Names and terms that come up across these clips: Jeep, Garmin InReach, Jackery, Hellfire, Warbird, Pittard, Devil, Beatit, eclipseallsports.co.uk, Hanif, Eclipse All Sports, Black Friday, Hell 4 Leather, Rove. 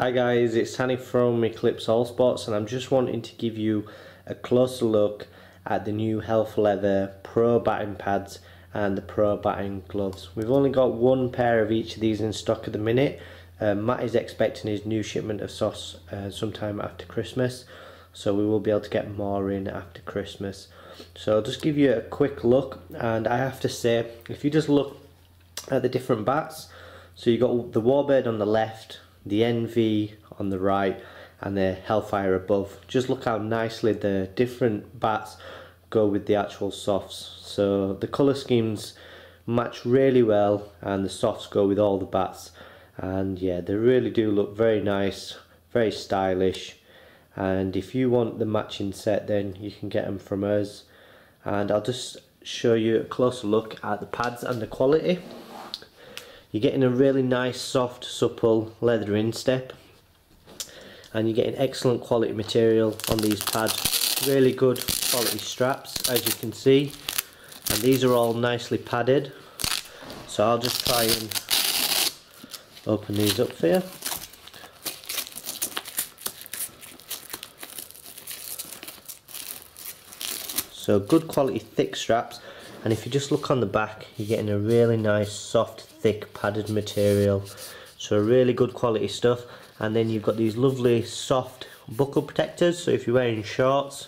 Hi guys, it's Hanif from Eclipse All Sports, and I'm just wanting to give you a closer look at the new Hell 4 Leather Pro batting pads and the Pro batting gloves. We've only got one pair of each of these in stock at the minute. Matt is expecting his new shipment of sauce sometime after Christmas, so we will be able to get more in after Christmas. So I'll just give you a quick look, and I have to say, if you just look at the different bats, so you've got the Warbird on the left, the NV on the right, and the Hellfire above. Just look how nicely the different bats go with the actual softs. So the colour schemes match really well, and the softs go with all the bats, and yeah, they really do look very nice, very stylish. And if you want the matching set, then you can get them from us. And I'll just show you a closer look at the pads and the quality. You're getting a really nice, soft, supple leather instep, and you're getting excellent quality material on these pads, really good quality straps as you can see, and these are all nicely padded. So I'll just try and open these up for you. So good quality thick straps, and if you just look on the back, you're getting a really nice, soft, thick padded material, so really good quality stuff. And then you've got these lovely soft buckle protectors, so if you're wearing shorts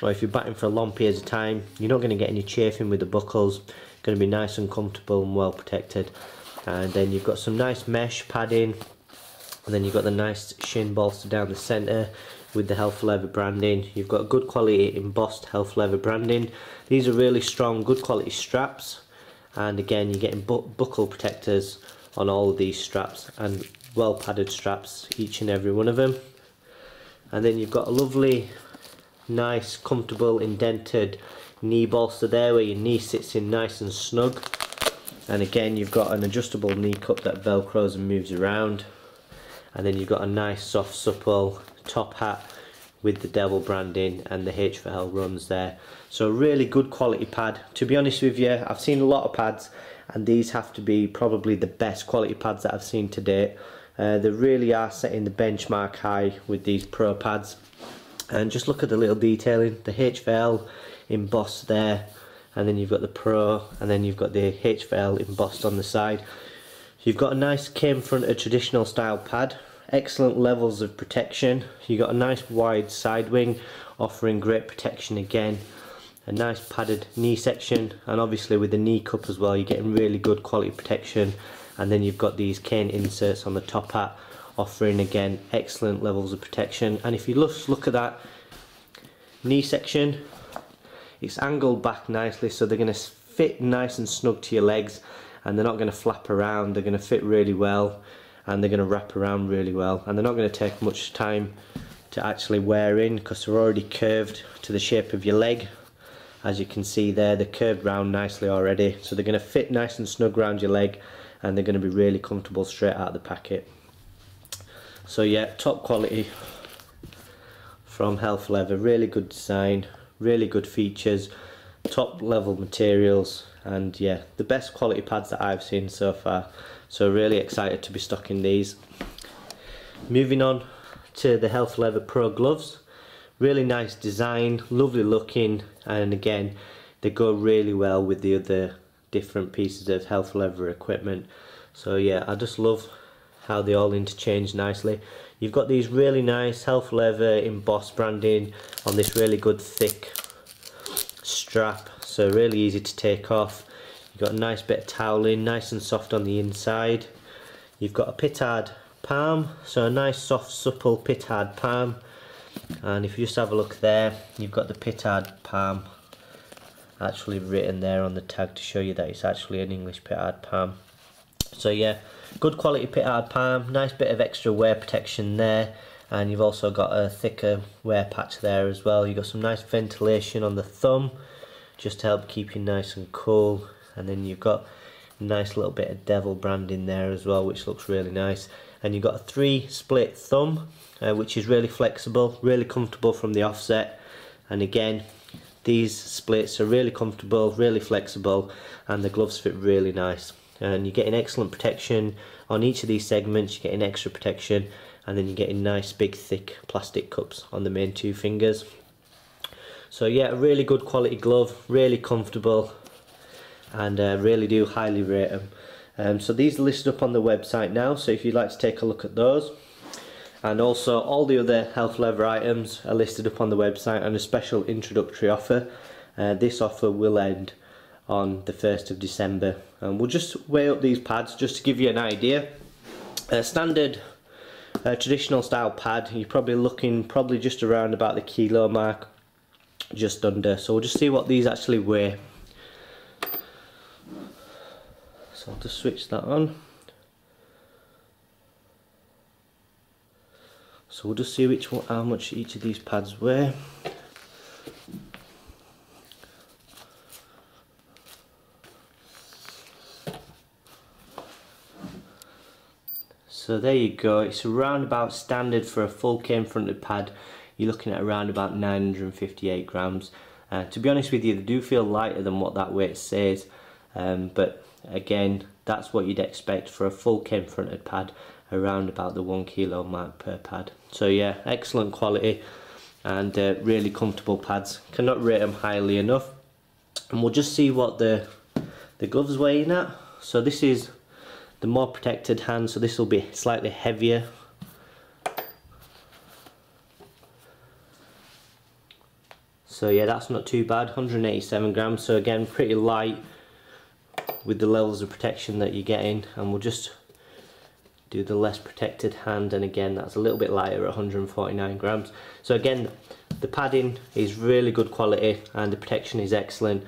or if you're batting for long periods of time, you're not going to get any chafing with the buckles. It's going to be nice and comfortable and well protected. And then you've got some nice mesh padding, and then you've got the nice shin bolster down the centre with the Hell 4 Leather branding. You've got good quality embossed Hell 4 Leather branding. These are really strong, good quality straps, and again you're getting buckle protectors on all of these straps, and well padded straps, each and every one of them. And then you've got a lovely, nice, comfortable indented knee bolster there where your knee sits in nice and snug. And again you've got an adjustable knee cup that velcros and moves around. And then you've got a nice, soft, supple top hat with the Devil branding and the H for Hell runs there. So really good quality pad. To be honest with you, I've seen a lot of pads, and these have to be probably the best quality pads that I've seen to date. They really are setting the benchmark high with these Pro pads. And just look at the little detailing, the H for Hell embossed there, and then you've got the Pro, and then you've got the H for Hell embossed on the side. You've got a nice cane fronted traditional style pad, excellent levels of protection. You've got a nice wide side wing offering great protection again, a nice padded knee section, and obviously with the knee cup as well, you're getting really good quality protection. And then you've got these cane inserts on the top hat offering again excellent levels of protection. And if you just look at that knee section, it's angled back nicely, so they're going to fit nice and snug to your legs, and they're not going to flap around. They're going to fit really well, and they're going to wrap around really well, and they're not going to take much time to actually wear in because they're already curved to the shape of your leg. As you can see there, they're curved round nicely already, so they're going to fit nice and snug around your leg, and they're going to be really comfortable straight out of the packet. So yeah, top quality from Hell 4 Leather, really good design, really good features, top level materials, and yeah, the best quality pads that I've seen so far. So really excited to be stocking these. Moving on to the Hell 4 Leather Pro gloves. Really nice design, lovely looking, and again they go really well with the other different pieces of Hell 4 Leather equipment. So yeah, I just love how they all interchange nicely. You've got these really nice Hell 4 Leather embossed branding on this really good thick strap, so really easy to take off. You've got a nice bit of toweling, nice and soft on the inside. You've got a Pittard palm, so a nice soft supple Pittard palm. And if you just have a look there, you've got the Pittard palm actually written there on the tag to show you that it's actually an English Pittard palm. So yeah, good quality Pittard palm, nice bit of extra wear protection there. And you've also got a thicker wear patch there as well. You've got some nice ventilation on the thumb just to help keep you nice and cool. And then you've got a nice little bit of Devil branding there as well, which looks really nice. And you've got a 3-split thumb, which is really flexible, really comfortable from the offset. And again, these splits are really comfortable, really flexible, and the gloves fit really nice. And you're getting excellent protection on each of these segments. You're getting extra protection, and then you're getting nice big thick plastic cups on the main two fingers. So yeah, a really good quality glove, really comfortable, and really do highly rate them. So these are listed up on the website now, so if you'd like to take a look at those. And also all the other Hell 4 Leather items are listed up on the website on a special introductory offer. This offer will end on the 1st of December. And we'll just weigh up these pads just to give you an idea. A standard traditional style pad, you're probably looking just around about the kilo mark, just under. So we'll just see what these actually weigh. So I'll just switch that on. So we'll just see which one, how much each of these pads weigh. So there you go, it's around about standard for a full cane fronted pad. You're looking at around about 958 grams. To be honest with you, they do feel lighter than what that weight says, but again, that's what you'd expect for a full cane fronted pad, around about the 1 kilo mark per pad. So yeah, excellent quality and really comfortable pads. Cannot rate them highly enough. And we'll just see what the gloves weigh in at. So this is the more protected hand, so this will be slightly heavier. So yeah, that's not too bad, 187 grams. So again, pretty light with the levels of protection that you're getting. And we'll just do the less protected hand, and again that's a little bit lighter at 149 grams. So again, the padding is really good quality and the protection is excellent.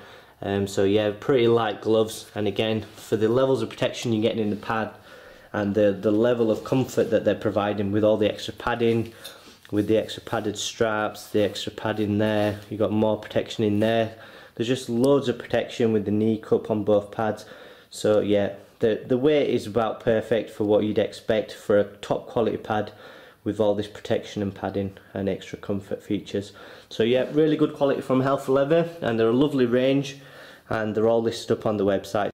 So yeah, pretty light gloves, and again, for the levels of protection you're getting in the pad and the level of comfort that they're providing with all the extra padding, with the extra padded straps, the extra padding there, you've got more protection in there. There's just loads of protection with the knee cup on both pads. So yeah, The weight is about perfect for what you'd expect for a top quality pad with all this protection and padding and extra comfort features. So yeah, really good quality from Hell 4 Leather, and they're a lovely range and they're all listed up on the website.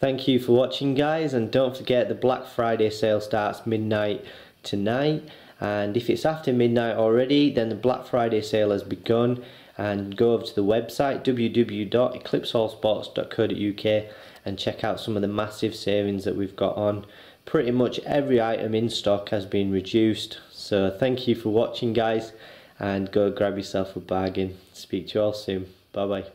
Thank you for watching, guys, and don't forget the Black Friday sale starts midnight tonight, and if it's after midnight already, then the Black Friday sale has begun. And go over to the website www.eclipseallsports.co.uk and check out some of the massive savings that we've got on. Pretty much every item in stock has been reduced. So thank you for watching, guys, and go grab yourself a bargain. Speak to you all soon. Bye bye.